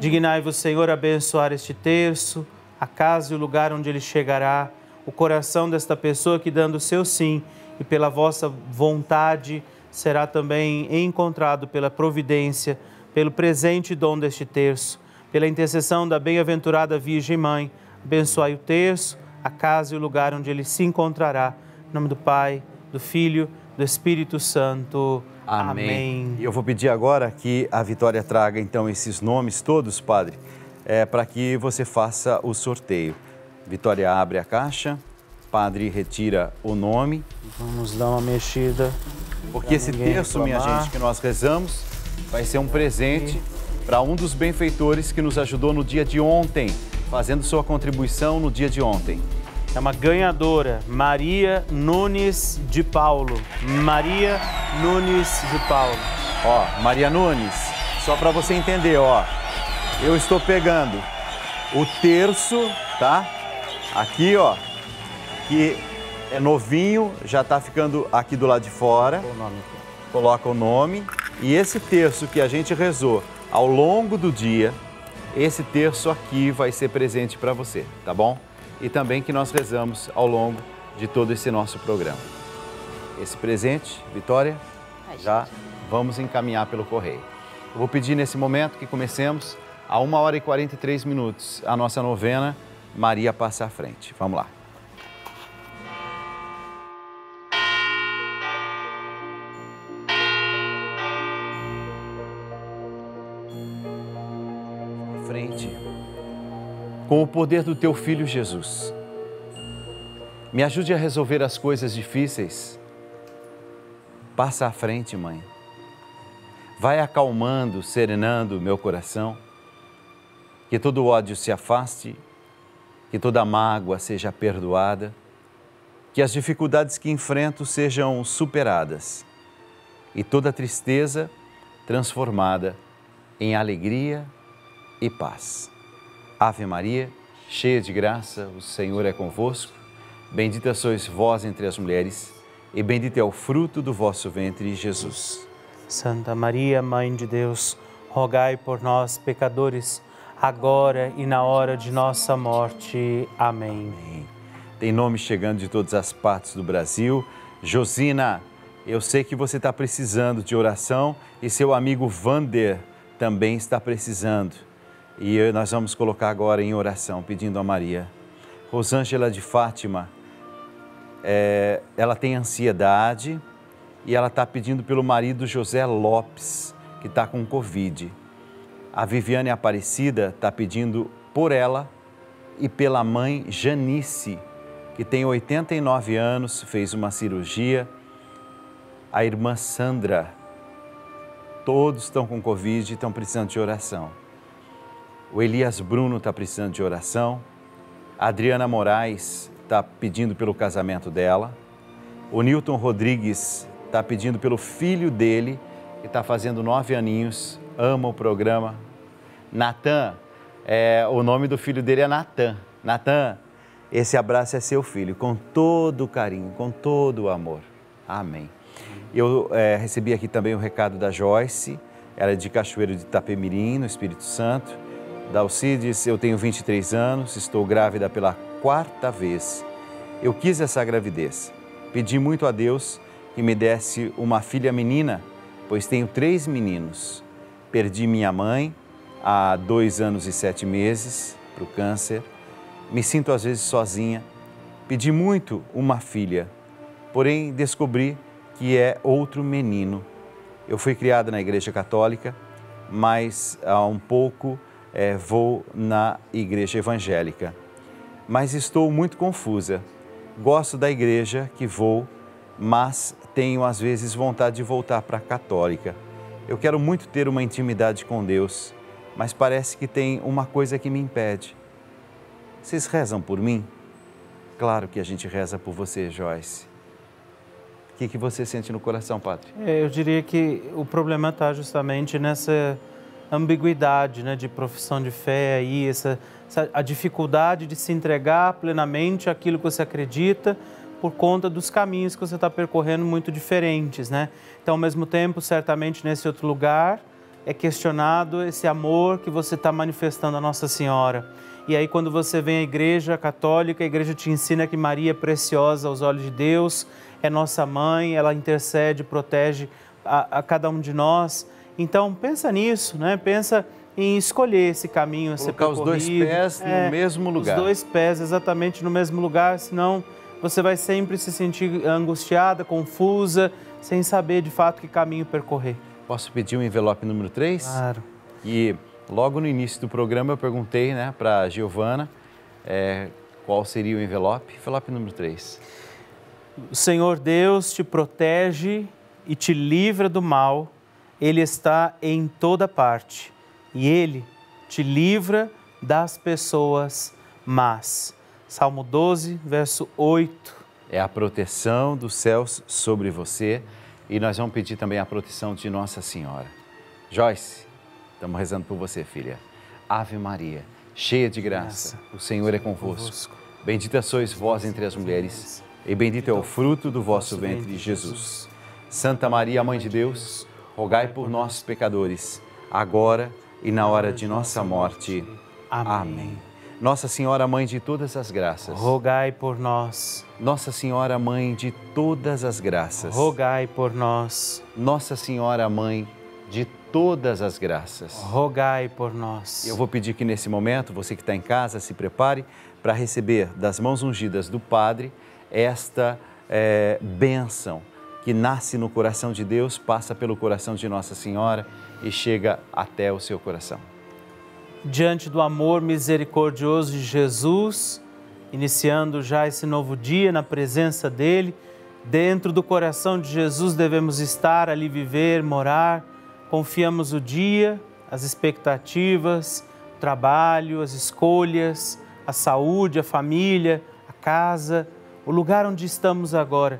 Dignai-vos, Senhor, a abençoar este terço, a casa e o lugar onde ele chegará, o coração desta pessoa que, dando o seu sim e pela vossa vontade, será também encontrado pela providência, pelo presente dom deste terço, pela intercessão da bem-aventurada Virgem Mãe. Abençoai o terço, a casa e o lugar onde ele se encontrará. Em nome do Pai, do Filho, do Espírito Santo. Amém. Amém. Eu vou pedir agora que a Vitória traga, então, esses nomes todos, Padre, é, para que você faça o sorteio. Vitória abre a caixa, Padre retira o nome. Vamos dar uma mexida. Porque esse terço, minha gente, que nós rezamos, vai ser um presente para um dos benfeitores que nos ajudou no dia de ontem, fazendo sua contribuição no dia de ontem. É uma ganhadora, Maria Nunes de Paulo. Maria Nunes de Paulo. Ó, Maria Nunes, só para você entender, ó. Eu estou pegando o terço, tá? Aqui, ó, que é novinho, já tá ficando aqui do lado de fora. O nome. Coloca o nome. E esse terço que a gente rezou ao longo do dia, esse terço aqui vai ser presente para você, tá bom? E também que nós rezamos ao longo de todo esse nosso programa. Esse presente, Vitória, já vamos encaminhar pelo correio. Eu vou pedir nesse momento que comecemos a uma hora e quarenta e três minutos a nossa novena Maria Passa à Frente. Vamos lá. Frente. Com o poder do Teu Filho Jesus, me ajude a resolver as coisas difíceis. Passa à frente, Mãe. Vai acalmando, serenando meu coração, que todo ódio se afaste, que toda mágoa seja perdoada, que as dificuldades que enfrento sejam superadas e toda tristeza transformada em alegria e paz. Ave Maria, cheia de graça, o Senhor é convosco. Bendita sois vós entre as mulheres e bendito é o fruto do vosso ventre, Jesus. Santa Maria, Mãe de Deus, rogai por nós, pecadores, agora e na hora de nossa morte. Amém. Amém. Tem nome chegando de todas as partes do Brasil. Josina, eu sei que você está precisando de oração e seu amigo Vander também está precisando. E nós vamos colocar agora em oração, pedindo a Maria. Rosângela de Fátima, é, ela tem ansiedade e ela está pedindo pelo marido José Lopes, que está com Covid. A Viviane Aparecida está pedindo por ela e pela mãe Janice, que tem oitenta e nove anos, fez uma cirurgia. A irmã Sandra, todos estão com Covid e estão precisando de oração. O Elias Bruno está precisando de oração. A Adriana Moraes está pedindo pelo casamento dela. O Newton Rodrigues está pedindo pelo filho dele, que está fazendo nove aninhos, ama o programa. Natan, é, o nome do filho dele é Natan. Natan, esse abraço é seu filho, com todo o carinho, com todo o amor. Amém. Eu é, recebi aqui também o recado da Joyce, ela é de Cachoeiro de Itapemirim, no Espírito Santo. Dalcides, eu tenho vinte e três anos, estou grávida pela quarta vez. Eu quis essa gravidez. Pedi muito a Deus que me desse uma filha menina, pois tenho três meninos. Perdi minha mãe há dois anos e sete meses para o câncer. Me sinto às vezes sozinha. Pedi muito uma filha, porém descobri que é outro menino. Eu fui criada na Igreja Católica, mas há um pouco é, vou na Igreja Evangélica. Mas estou muito confusa. Gosto da igreja que vou, mas tenho às vezes vontade de voltar para a católica. Eu quero muito ter uma intimidade com Deus, mas parece que tem uma coisa que me impede. Vocês rezam por mim? Claro que a gente reza por você, Joyce. O que, que você sente no coração, padre? É, eu diria que o problema está justamente nessa ambiguidade, né, de profissão de fé, aí, essa, essa, a dificuldade de se entregar plenamente àquilo que você acredita, por conta dos caminhos que você está percorrendo muito diferentes, né? Então, ao mesmo tempo, certamente nesse outro lugar, é questionado esse amor que você está manifestando à Nossa Senhora. E aí, quando você vem à Igreja Católica, a Igreja te ensina que Maria é preciosa aos olhos de Deus, é nossa mãe, ela intercede, protege a, a cada um de nós. Então, pensa nisso, né? Pensa em escolher esse caminho a ser percorrido. Colocar os dois pés é, no mesmo lugar. Os dois pés exatamente no mesmo lugar, senão você vai sempre se sentir angustiada, confusa, sem saber de fato que caminho percorrer. Posso pedir o envelope número três? Claro. E logo no início do programa eu perguntei, né, para a Giovana é, qual seria o envelope. Envelope número três. O Senhor Deus te protege e te livra do mal. Ele está em toda parte e Ele te livra das pessoas más. Salmo doze, verso oito. É a proteção dos céus sobre você e nós vamos pedir também a proteção de Nossa Senhora. Joyce, estamos rezando por você, filha. Ave Maria, cheia de graça, o Senhor é convosco. Bendita sois vós entre as mulheres e bendito é o fruto do vosso ventre, Jesus. Santa Maria, Mãe de Deus, rogai por nós, pecadores, agora e na hora de nossa morte. Amém. Nossa Senhora, Mãe de todas as graças, rogai por nós. Nossa Senhora, Mãe de todas as graças, rogai por nós. Nossa Senhora, Mãe de todas as graças, rogai por nós. Eu vou pedir que nesse momento, você que está em casa, se prepare para receber das mãos ungidas do Padre esta é, bênção que nasce no coração de Deus, passa pelo coração de Nossa Senhora e chega até o seu coração. Diante do amor misericordioso de Jesus, iniciando já esse novo dia na presença dele, dentro do coração de Jesus devemos estar, ali viver, morar. Confiamos o dia, as expectativas, o trabalho, as escolhas, a saúde, a família, a casa, o lugar onde estamos agora.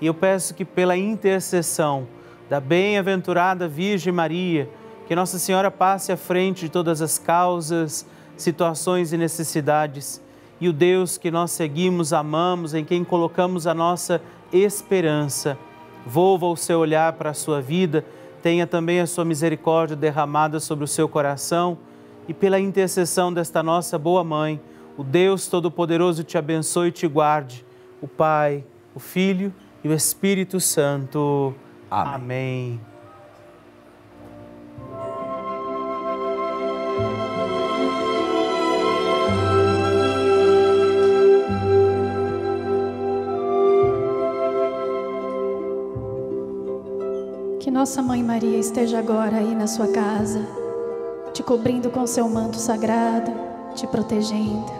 E eu peço que pela intercessão da bem-aventurada Virgem Maria, que Nossa Senhora passe à frente de todas as causas, situações e necessidades, e o Deus que nós seguimos, amamos, em quem colocamos a nossa esperança, volva o seu olhar para a sua vida, tenha também a sua misericórdia derramada sobre o seu coração, e pela intercessão desta nossa boa mãe, o Deus Todo-Poderoso te abençoe e te guarde, o Pai, o Filho e o Espírito Santo. Amém. Amém. Que Nossa Mãe Maria esteja agora aí na sua casa, te cobrindo com seu manto sagrado, te protegendo.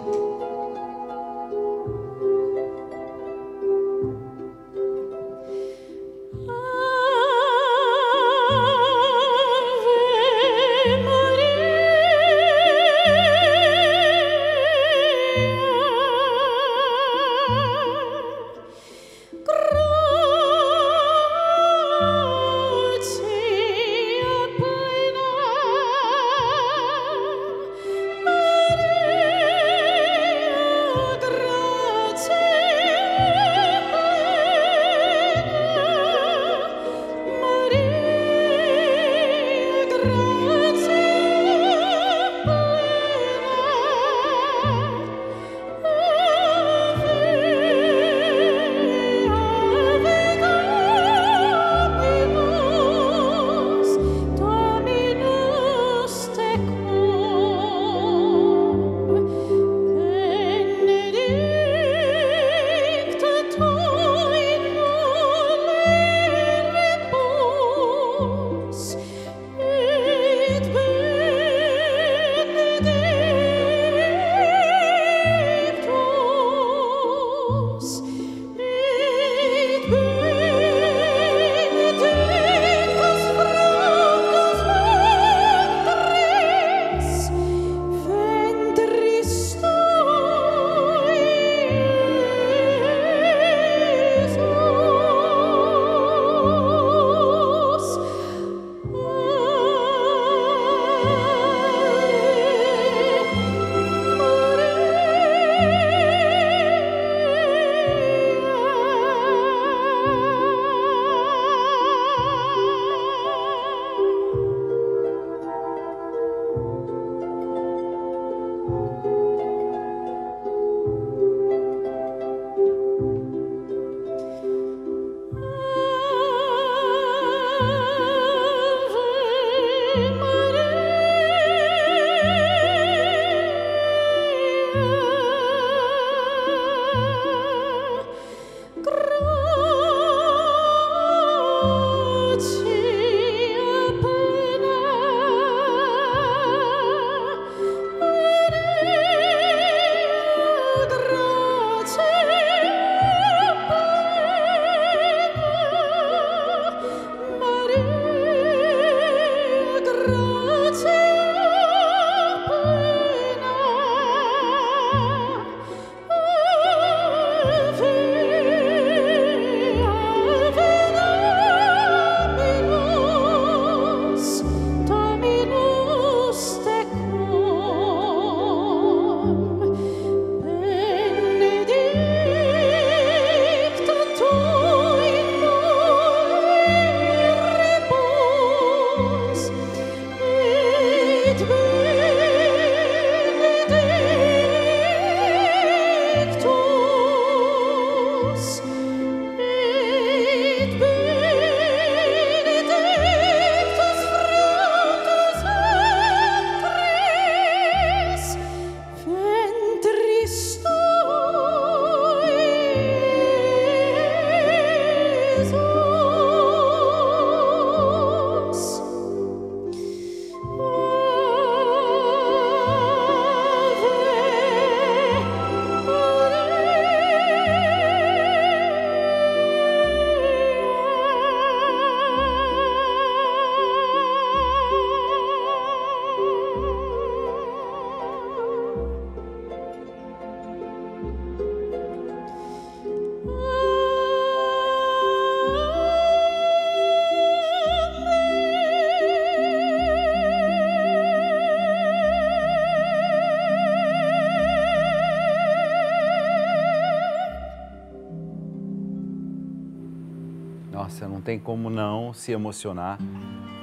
nossa, não tem como não se emocionar,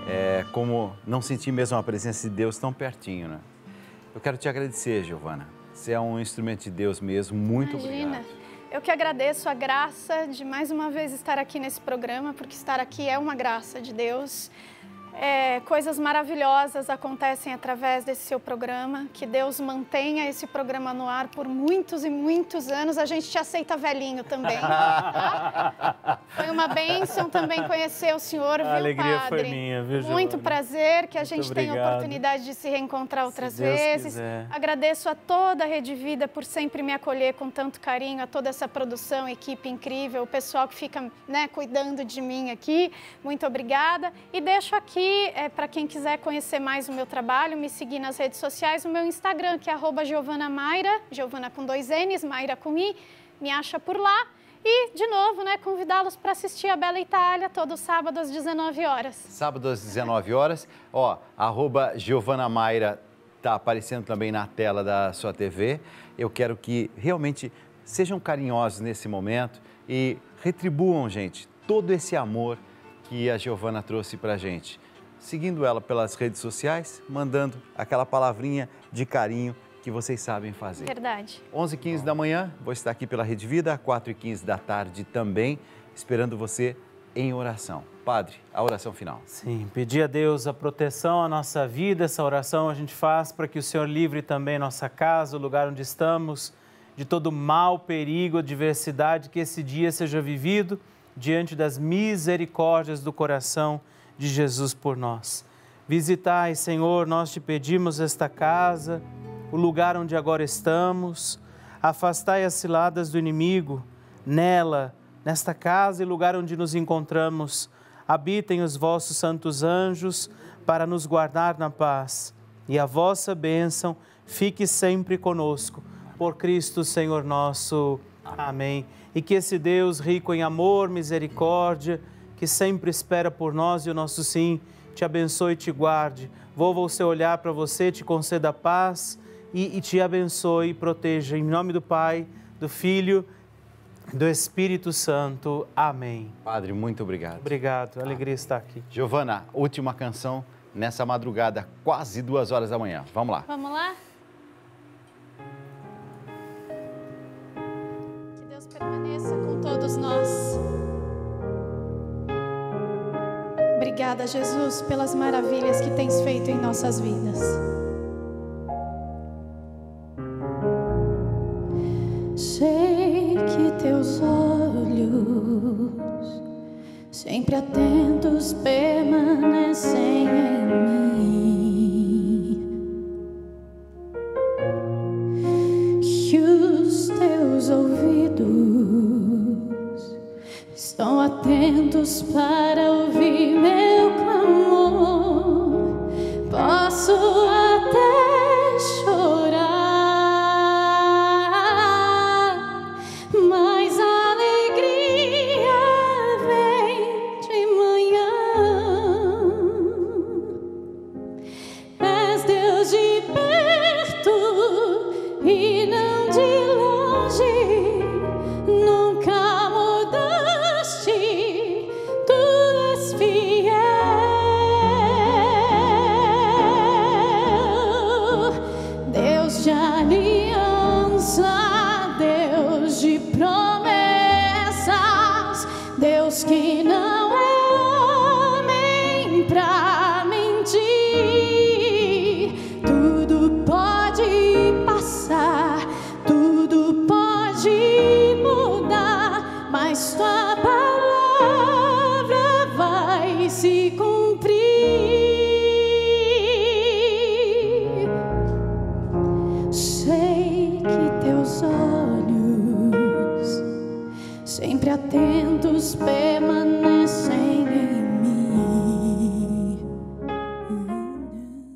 é, como não sentir mesmo a presença de Deus tão pertinho, né? Eu quero te agradecer, Giovana. Você é um instrumento de Deus mesmo, muito Imagina. Obrigado. Eu que agradeço a graça de mais uma vez estar aqui nesse programa, porque estar aqui é uma graça de Deus. É, coisas maravilhosas acontecem através desse seu programa, que Deus mantenha esse programa no ar por muitos e muitos anos. A gente te aceita velhinho também, tá? Foi uma bênção também conhecer o senhor, a viu, alegria padre? Foi minha, viu, Giovana? Muito prazer, que a gente tenha a oportunidade de se reencontrar outras se vezes. Quiser. Agradeço a toda a Rede Vida por sempre me acolher com tanto carinho, a toda essa produção, equipe incrível, o pessoal que fica, né, cuidando de mim aqui. Muito obrigada. E deixo aqui E é, para quem quiser conhecer mais o meu trabalho, me seguir nas redes sociais, o meu Instagram, que é arroba Giovana Mayra, Giovana com dois N's, Mayra com I, me acha por lá. E, de novo, né, convidá-los para assistir A Bela Itália, todo sábado às dezenove horas. Sábado às dezenove horas. Ó, arroba Giovana Mayra está aparecendo também na tela da sua T V. Eu quero que realmente sejam carinhosos nesse momento e retribuam, gente, todo esse amor que a Giovana trouxe para a gente, seguindo ela pelas redes sociais, mandando aquela palavrinha de carinho que vocês sabem fazer. Verdade. onze e quinze da manhã, vou estar aqui pela Rede Vida, quatro e quinze da tarde também, esperando você em oração. Padre, a oração final. Sim, pedir a Deus a proteção à nossa vida, essa oração a gente faz para que o Senhor livre também nossa casa, o lugar onde estamos, de todo mal, perigo, adversidade, que esse dia seja vivido diante das misericórdias do coração de Jesus por nós. Visitai, Senhor, nós te pedimos, esta casa, o lugar onde agora estamos. Afastai as ciladas do inimigo. Nela, nesta casa e lugar onde nos encontramos, habitem os vossos santos anjos para nos guardar na paz. E a vossa bênção fique sempre conosco. Por Cristo, Senhor nosso. Amém. E que esse Deus rico em amor, misericórdia, que sempre espera por nós e o nosso sim, te abençoe e te guarde. Volva o seu olhar para você, te conceda paz e, e te abençoe e proteja. Em nome do Pai, do Filho, do Espírito Santo. Amém. Padre, muito obrigado. Obrigado, alegria estar aqui. Giovana, última canção nessa madrugada, quase duas horas da manhã. Vamos lá. Vamos lá? Permaneça com todos nós. Obrigada, Jesus, pelas maravilhas que tens feito em nossas vidas. Sei que teus olhos, sempre atentos, permanecem em mim. Que os teus ouvidos estão atentos para ouvir meu clamor. Posso até chorar, mas a alegria vem de manhã. És Deus de perto e não de longe. Tua palavra vai se cumprir.